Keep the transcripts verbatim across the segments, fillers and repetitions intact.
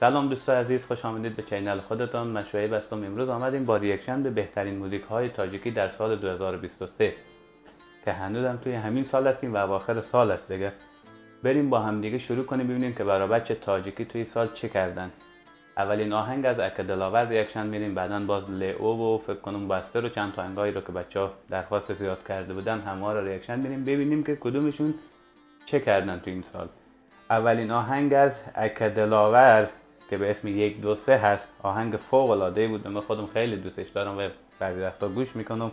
سلام دوستان عزیز، خوش آمدید به چینل خودتان. من شعیب هستم. امروز آمدیم با ریاکشن به بهترین موزیک های تاجیکی در سال دو هزار و بیست و سه که هنوز هم توی همین سال هستیم و اواخر سال است دیگه. بریم با همدیگه شروع کنیم ببینیم که برای بچه تاجیکی توی سال چه کردن. اولین آهنگ از اکه دلاور ریاکشن میریم، بعدا باز لئو و فکر کنم بسته رو چند تا آهنگایی رو که بچه‌ها درخواست زیاد کرده بودن همه رو ریاکشن میریم ببینیم که کدومشون چه کردن تو این سال. اولین آهنگ از اکه دلاور که به اسم یک دو سه هست، آهنگ فوق العاده بود. من خودم خیلی دوستش دارم و بعضی وقتا گوش میکنم.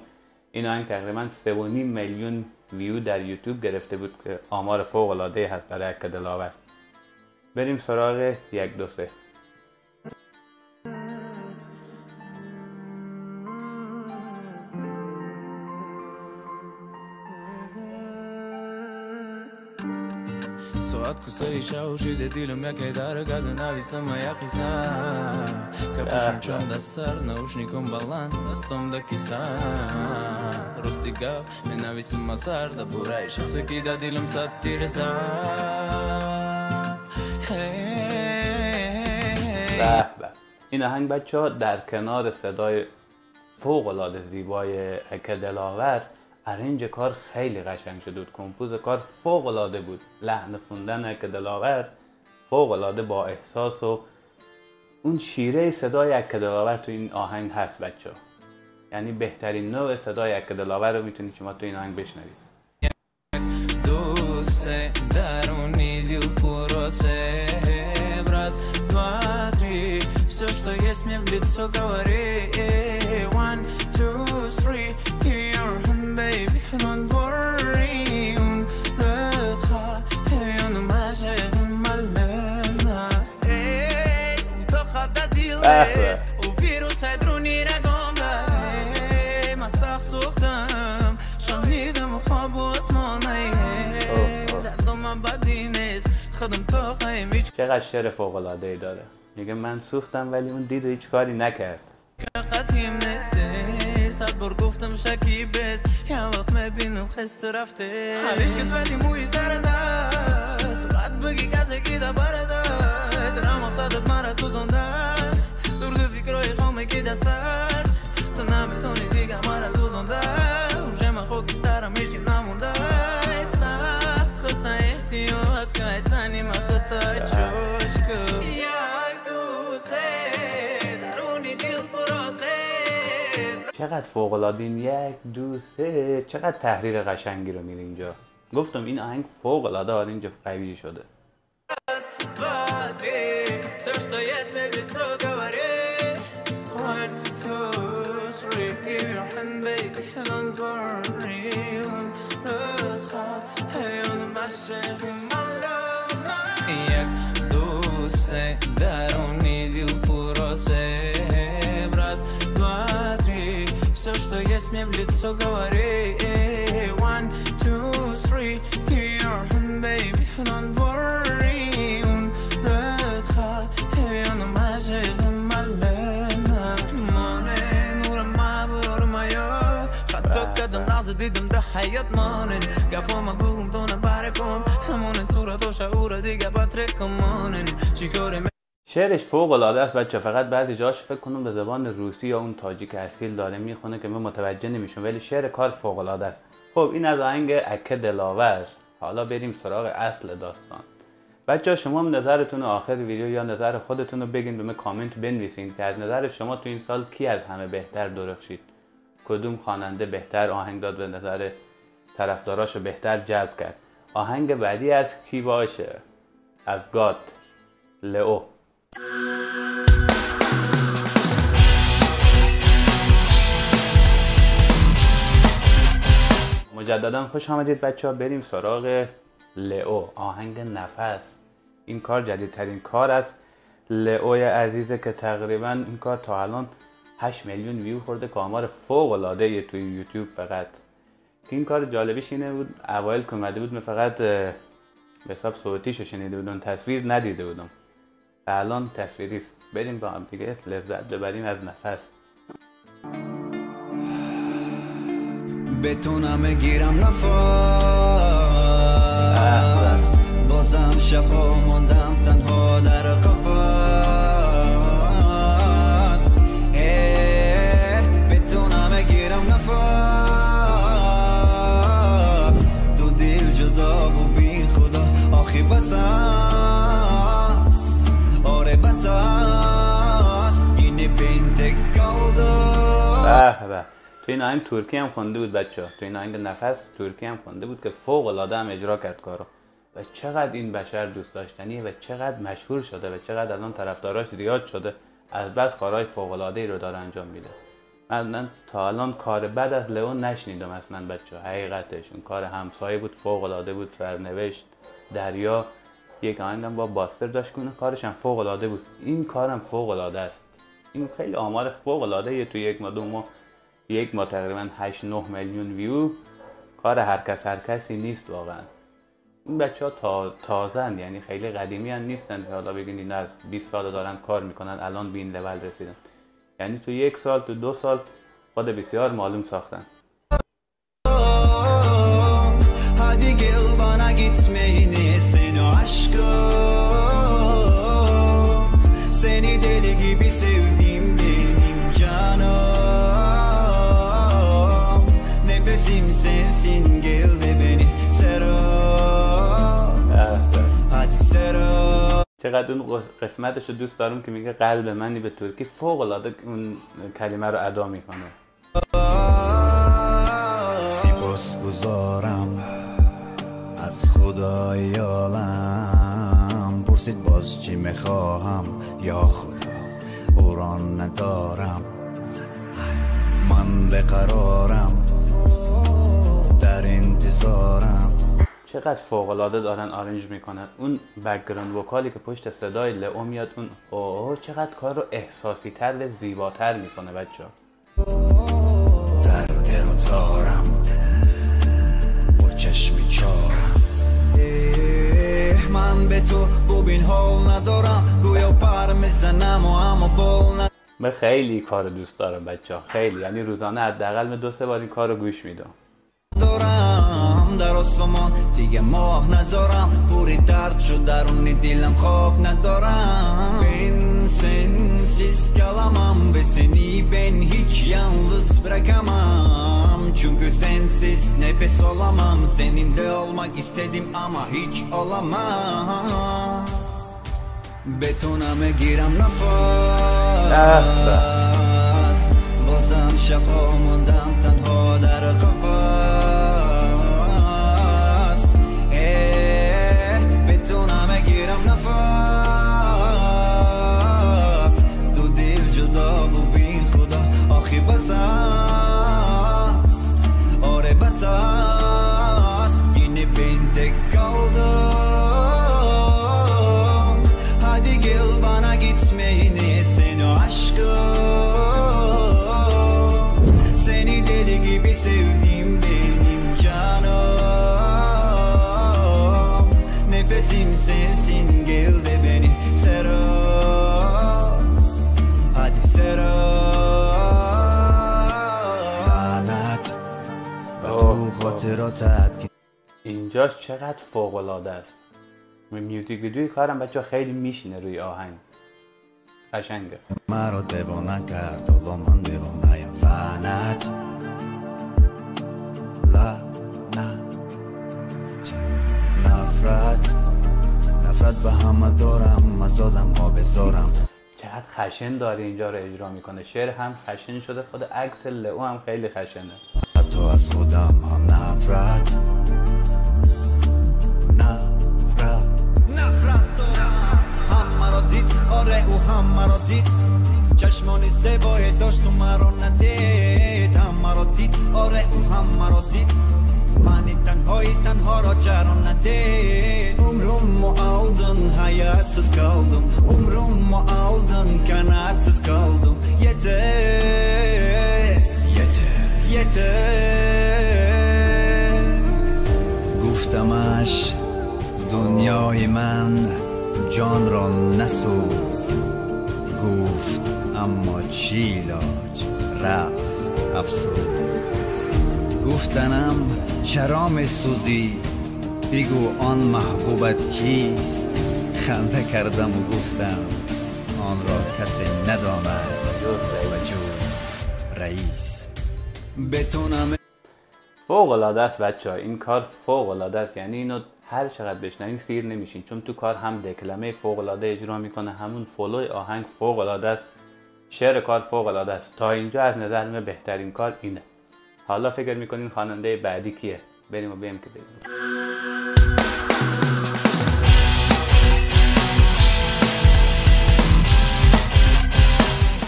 این آهنگ تقریبا سه و نیم میلیون ویو در یوتیوب گرفته بود که آمار فوق العاده هست برای اکه دلاور. بریم سراغ یک دو سه. ساعت کوسه ای شو شده دیلم یکی داره گده نویستم و یکی سن که پوشم چون دست سر نوش نیکم بلند دستم دکی سن روستی گو می نویستم مسار ده برای شخصی که ده دیلم سد تیر سن. این آهنگ بچه ها در کنار صدای فوق‌العاده زیبای اکه دلاور ارنج کار خیلی قشنگ شده بود، کمپوز کار فوق العاده بود، لحن خوندن اکه دلاور فوق العاده با احساس و اون شیره صدای اکه دلاور تو این آهنگ هست بچه ها. یعنی بهترین نوع صدای اکه دلاور رو میتونید شما تو این آهنگ بشنوید. و ویروس های درونی را گمده من سخت سوختم شاهیدم خواب و اسمانه دردم بدی نیست خودم تا خیم هیچ. چقدر شعر فوق‌العاده ای داره، میگه من سوختم ولی اون دید و هیچ کاری نکرد. خطیم نیستی صد بار گفتم شکی بست یه وقت میبینم خست رفته حالیش که تویدی موی زرده صورت بگی کسی که ده برده درم افسادت من را سوزنده درگه فکرهای خامه که ده سرد تو نمیتونی دیگه من را سوزنده اوشه من خوکسترم هیچیم نمونده سخت خطا احتیاط که تنیم خطا چشکو یک دو سه. چقدر فوق‌العاده یک دو سه، چقدر تحریر قشنگی رو میره اینجا. گفتم این آهنگ فوق‌العاده اینجا قوی شده. Мне в лицо говори One, two, three You're him, baby Don't worry Un, let her Я на мажире малена Morning Урам мабур майот Хатто кадам назад идем до хаят Morning Гафома бугум то на бареком Амоне сура то шаура дига патреком Morning Чикоре. شعرش فوق العاده است بچه، فقط بعضی جاش فکر کنم به زبان روسی یا اون تاجیک اصیل داره میخونه که من متوجه نمیشم، ولی شعر کار فوق العاده است. خب این از آهنگ اکه دلاور. حالا بریم سراغ اصل داستان. بچه شما هم نظرتون آخر ویدیو یا نظر خودتون رو بگین، به من کامنت بنویسین که از نظر شما تو این سال کی از همه بهتر درخشید، کدوم خواننده بهتر آهنگ داد و نظر طرفداراشو بهتر جلب کرد. آهنگ بعدی از کی باشه؟ از گات لئو. مجددا خوش آمدید بچه ها. بریم سراغ لئو، آهنگ نفس. این کار جدیدترین کار از لئوی عزیزه که تقریبا این کار تا الان هشت میلیون ویو خورده که آمار فوق العاده ای توی یوتیوب. فقط این کار جالبیش اینه بود اوایل که اومده بود من فقط به حساب صوتیشو شنیده بودم، تصویر ندیده بودم. الان تصویریست. بریم با هم دیگه لذت ببریم از نفس. بتونم گیرم نفس بازم شبا موندم تنها در قفس به به. تو این آهنگ ترکی هم خونده بود بچه ها. تو این آهنگ نفس ترکی هم خونده بود که فوق العاده هم اجرا کرد کارو. و چقدر این بشر دوست داشتنیه و چقدر مشهور شده و چقدر الان طرفداراش زیاد شده. از بس کارهای فوق العاده ای رو داره انجام میده. من تا الان کار بد از لئو نشنیدم اصلا بچه ها. حقیقتش اون کار همسایه بود، فوق العاده بود. فرنوشت، دریا، یک آهنگم با باستر داشت کنه، کارش هم فوق العاده بود. این کارم فوق العاده است. این خیلی آمار فوق العاده یه. تو یک ماه دو ماه یک ماه تقریبا هشت نه میلیون ویو. کار هر کس هر کسی نیست واقعا. این بچه ها تا تازند، یعنی خیلی قدیمی ان نیستن که حالا بگین اینا از بیست سال دارن کار میکنن الان به این لول رسیدن. یعنی تو یک سال تو دو سال خود بسیار معلوم ساختن. چقدر اون قسمتش رو دوست دارم که میگه قلب منی به ترکی، فوق العاده اون کلمه رو ادا میکنه. سپاس گزارم از خدای عالم، پرسید باز چی میخواهم یا خدا اوران ندارم. من به قرارم در انتظارم. چقدر فوق‌العاده دارن آرنج میکنن. اون بک‌گراند وکالی که پشت صدای لئو میاد، اون اوه چقدر کار رو احساسی تر و زیباتر میکنه بچه ها. در دل و دارم با چشم چارم، من به تو ببین حال ندارم، گویا پر میزنم و اما بال ندارم. من خیلی کار دوست دارم بچه ها، خیلی. یعنی روزانه حداقل دو سه بار این کار رو گوش میدم. در آسمان دیگه ماه ندارم، پوری درد شد درونی دلم، خواب ندارم. این سنسیز کلامم به سنی بن هیچ یalnız bırakamam، چونکه سنسیز نفس olamam، seninle olmak istedim ama hiç olamam. بتونم گیرم نفس، بازم شبا موندم تنها در قفس. اینجاش چقدر فوق‌العاده است. میوزیک ویدیوی کارم بچه خیلی میشینه روی آهنگ، قشنگه. مرا دیوانه کرد و من دیوانه‌ام، لعنت لعنت. نفرت نفرت به همه دارم، مزادم ها بذارم. چقدر خشن داره اینجا رو اجرا میکنه. شعر هم خشن شده، خود اکت لئو هم خیلی خشنه. حتی از خودم هم نفرت نفرت نفرت دارم. هم مرا دید، آره او هم مرا دید، چشمانی زیبایی داشت و مرا ندید. هم مرا دید، آره او هم مرا دید، منی تنهایی تنها را جرم ندید. عمرم معادن حیاtsiz kaldım، عمرم معادن kanatsiz kaldım. Yeter yeter yeter. گفتمش دنیای من جان را نسوز، گفت اما چی علاج، رفت افسوس. گفتنم چرا میسوزی، بگو آن محبوبت کیست. خنده کردم و گفتم آن را کسی نداند و جز رئیس. بتونم فوق‌العاده است بچه‌ها، این کار فوق‌العاده است. یعنی اینو هر چقدر بشنوین سیر نمیشین، چون تو کار هم دکلمه فوق‌العاده اجرا میکنه، همون فولو آهنگ فوق‌العاده است. شعر کار فوق العاده است. تا اینجا از نظر من بهترین کار اینه. حالا فکر میکنین خواننده بعدی کیه؟ بریم و بیم که بریم.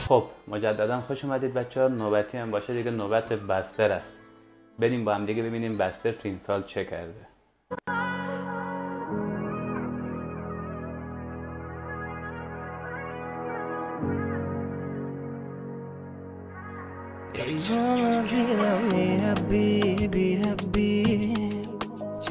خب مجددا خوش اومدید بچه ها. نوبتی هم باشه دیگه، نوبت بستر است. بریم با هم دیگه ببینیم بستر تو این سال چه کرده. دلمی حبیبی حبیبی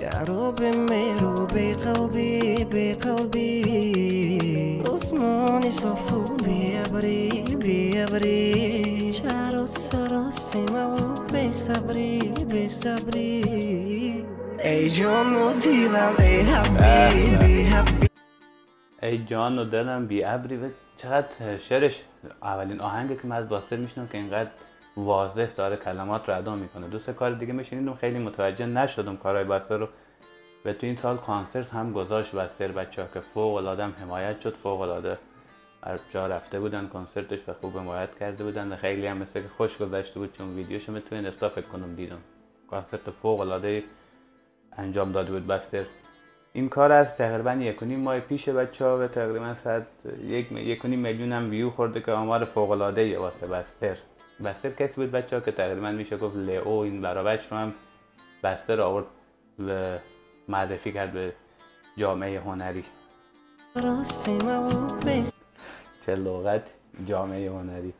چارو به میرو به قلبی به قلبی عثمانی صفو بیابری بیابری چارو سراسی مو به صبری به صبری ای جان و دلم ای حبیبی حبیبی ای جان و دلم بی ابری. و چقدر شعرش اولین آهنگه که من از باستر میشنم که اینقدر واضح داره کلمات رو ادا میکنه. دو سه کار دیگه میشنیدم، خیلی متوجه نشدم کارهای بستر رو. و تو این سال کانسرت هم گذاشت بستر بچه ها که فوق العاده حمایت شد، فوق العاده جا رفته بودن کنسرتش و خوب حمایت کرده بودن و خیلی هم مثل که خوش گذشته بود، چون ویدیوش من تو این اینستا فکر کنم دیدم. کانسرت فوق العاده انجام داده بود بستر. این کار از تقریبا یک و نیم ماه پیش بچه‌ها و تقریبا صد یک یک و نیم میلیون هم ویو خورده که آمار فوق العاده واسه بستر. بستر کسی بود بچه‌ها که تقریبا میشه گفت لئو این برابرش رو هم بستر آورد و معرفی کرد به جامعه هنری. چه لغت جامعه هنری.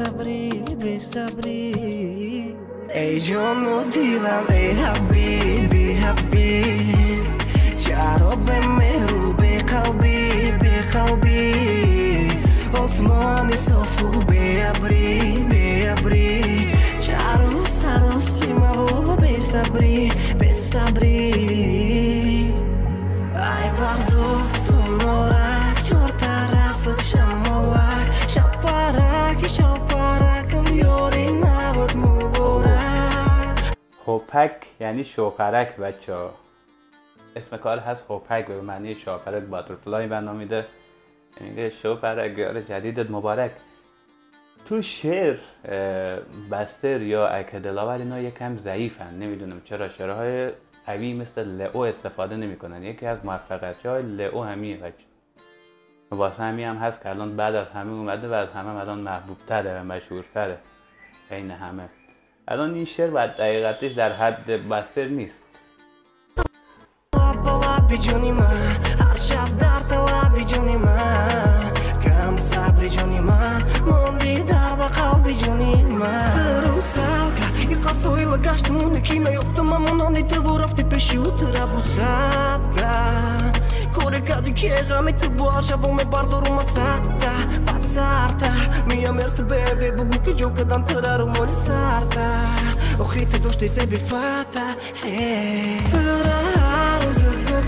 صبری بی صبری ای جان و دلم ای حبیبی حبیبی چارو به مهرو به قلبی به قلبی عثمان صفو به ابری به ابری چارو سراسی مو به صبری به صبری ای ورزو تو نورک چور طرفت شمولک شوپرک شوپرکم یوری نبود مبارک. هوپک یعنی شوپرک بچه ها. اسم کار هست هوپک به معنی شوپرک باترفلای برنامیده. میگه شوپرک یار جدیدت مبارک. تو شعر بستر یا اکه دلاور اینا یکم ضعیفن، نمیدونم چرا شعرهای قوی مثل لئو استفاده نمیکنن. یکی از موفقیت‌های های لئو همیه بچه، واسه همی هم هست که الان بعد از همه اومده و از همه الان محبوبتره و مشهورتره بین همه. الان این شعر و دقیقتش در حد بستر نیست. جونی من هر شب در طلبی جونی من کم صبری جونی من موندی در قلبی جونی من ترو سالکا یقاسوی لگشتمون که نیفتم امونانی تو رفتی پیشی و ترابو سادکا کوری کدی که غمی تو باشا ومی باردو رو مساتا بسارتا میا مرسی بیبی بگو که جو کدم ترارو مولی سارتا اخیت دوشتی زبی فاتا ترارو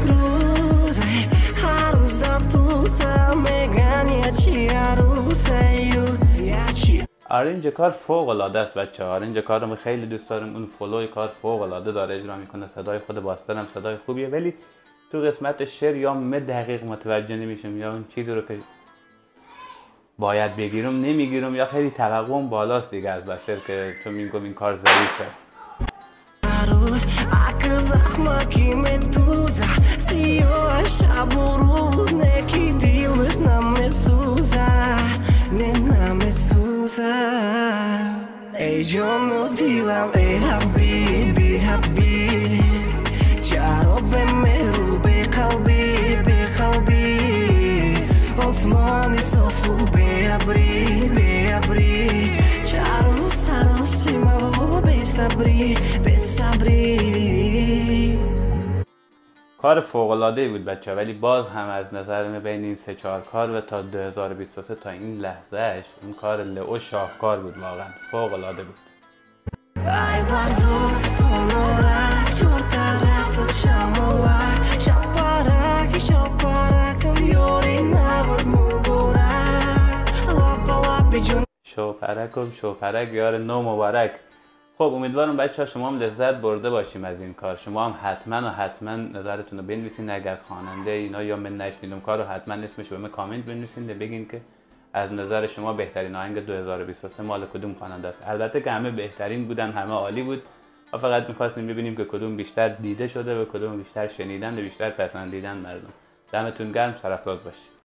روزه هر روز تو میگن یا چی یا چی. آرنج کار فوق العاده است بچه ها. آرنج کار رو خیلی دوست دارم. اون فلوی کار فوق العاده داره اجرا میکنه. صدای خود باستر هم صدای خوبیه، ولی تو قسمت شعر یا من دقیق متوجه نمیشم یا اون چیزی رو که باید بگیرم نمیگیرم یا خیلی توقعم بالاست دیگه از بستر که تو میگم این کار ضعیفه. کار فوق‌العاده‌ای بود بچه ها، ولی باز هم از نظر من بین این سه چهار کار و تا دو هزار و بیست و سه تا این لحظهش اون کار لئو شاهکار بود، واقعا فوق‌العاده بود. شوپرکم شوپرک یار نو مبارک. خب امیدوارم بچه ها شما هم لذت برده باشیم از این کار. شما هم حتما و حتما نظرتون رو بنویسین. اگر از خواننده اینا یا من نشنیدم کار رو حتما اسمش رو به من کامنت بنویسین و بگین که از نظر شما بهترین آهنگ دو هزار و بیست و سه مال کدوم خواننده است؟ البته که همه بهترین بودن، همه عالی بود، ما فقط می‌خواستیم ببینیم که کدوم بیشتر دیده شده و کدوم بیشتر شنیدن و بیشتر پسندیدن مردم. دمتون گرم، سرفراز باشید.